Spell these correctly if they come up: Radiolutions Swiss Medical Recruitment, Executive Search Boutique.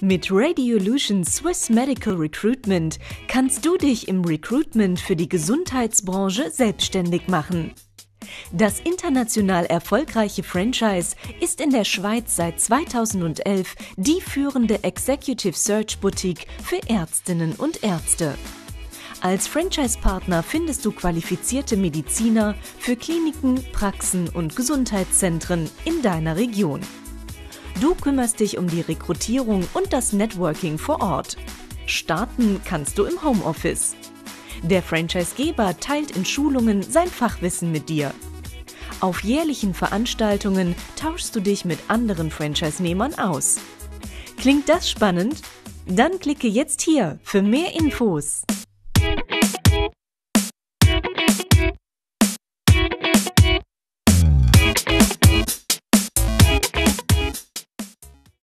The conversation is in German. Mit Radiolutions Swiss Medical Recruitment kannst du dich im Recruitment für die Gesundheitsbranche selbstständig machen. Das international erfolgreiche Franchise ist in der Schweiz seit 2011 die führende Executive Search Boutique für Ärztinnen und Ärzte. Als Franchise-Partner findest du qualifizierte Mediziner für Kliniken, Praxen und Gesundheitszentren in deiner Region. Du kümmerst dich um die Rekrutierung und das Networking vor Ort. Starten kannst du im Homeoffice. Der Franchisegeber teilt in Schulungen sein Fachwissen mit dir. Auf jährlichen Veranstaltungen tauschst du dich mit anderen Franchise-Nehmern aus. Klingt das spannend? Dann klicke jetzt hier für mehr Infos.